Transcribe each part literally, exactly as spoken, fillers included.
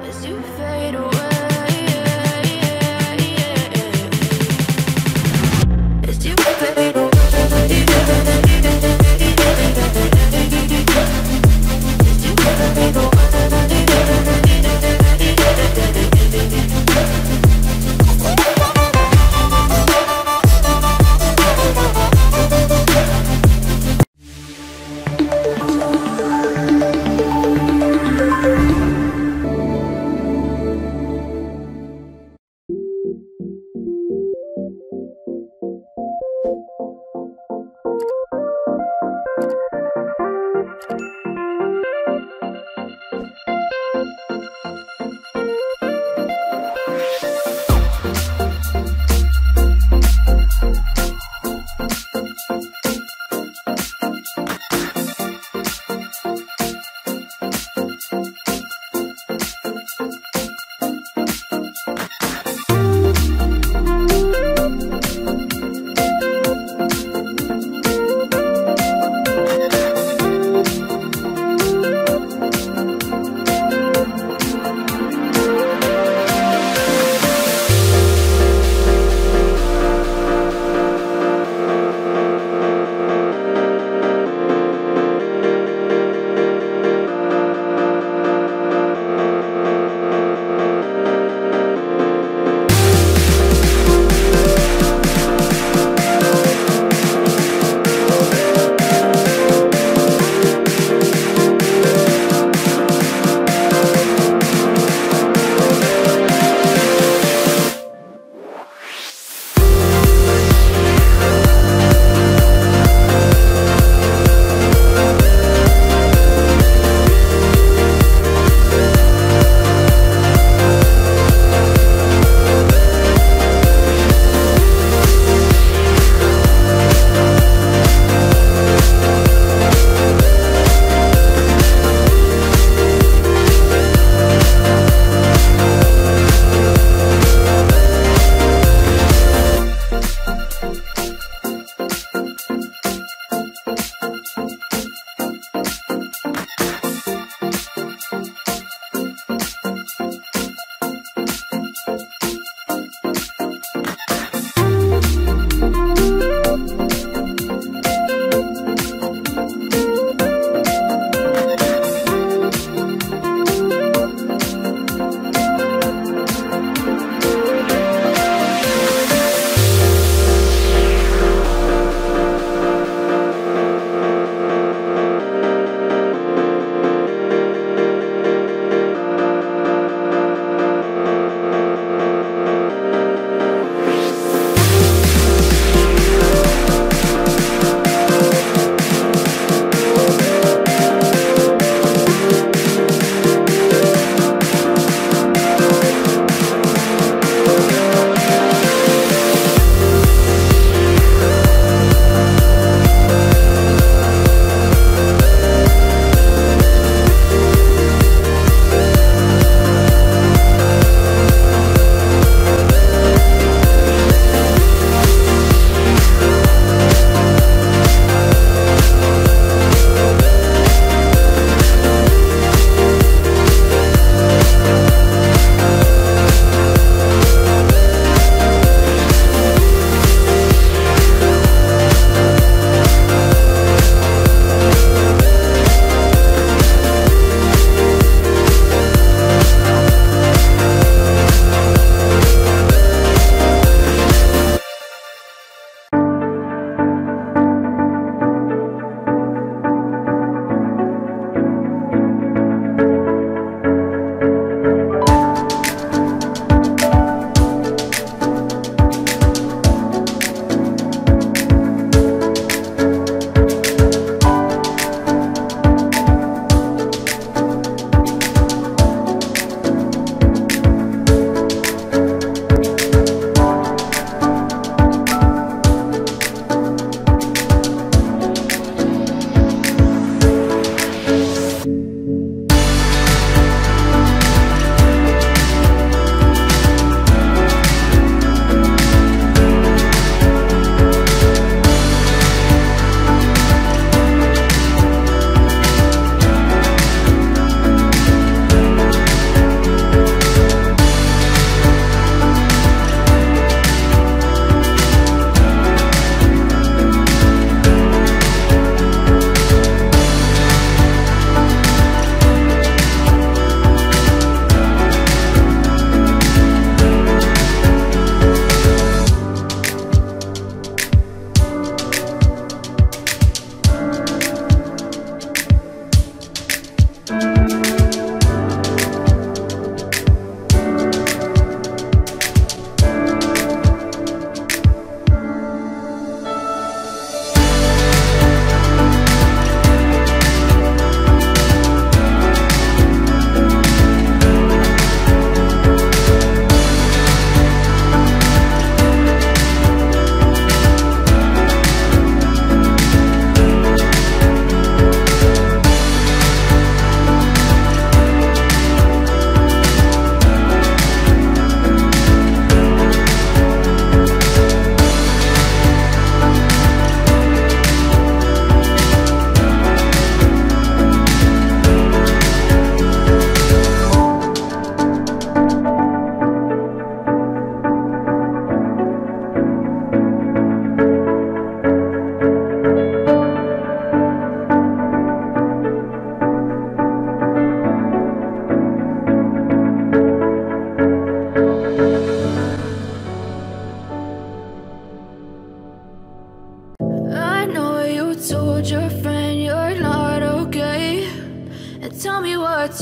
as you fade away, as you fade away.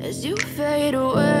as you fade away.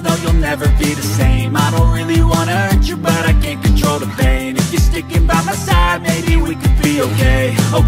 no, you'll never be the same. I don't really wanna hurt you, but I can't control the pain. If you're sticking by my side, maybe we could be okay.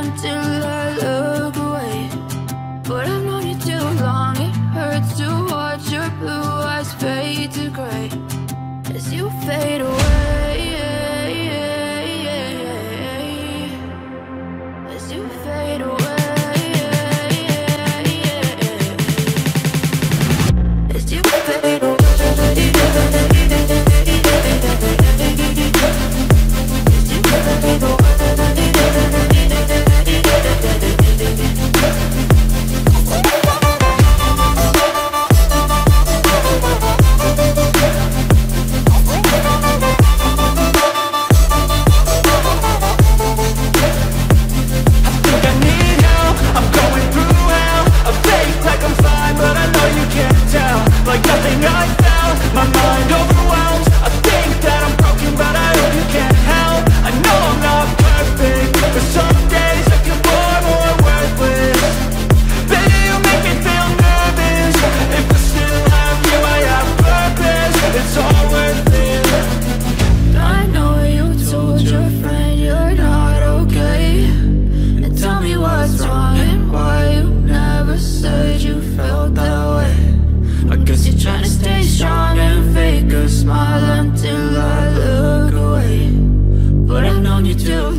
until I look away, but I've known you too long. It hurts to watch your blue eyes fade to gray as you fade away, as you fade away, as you fade away. You do.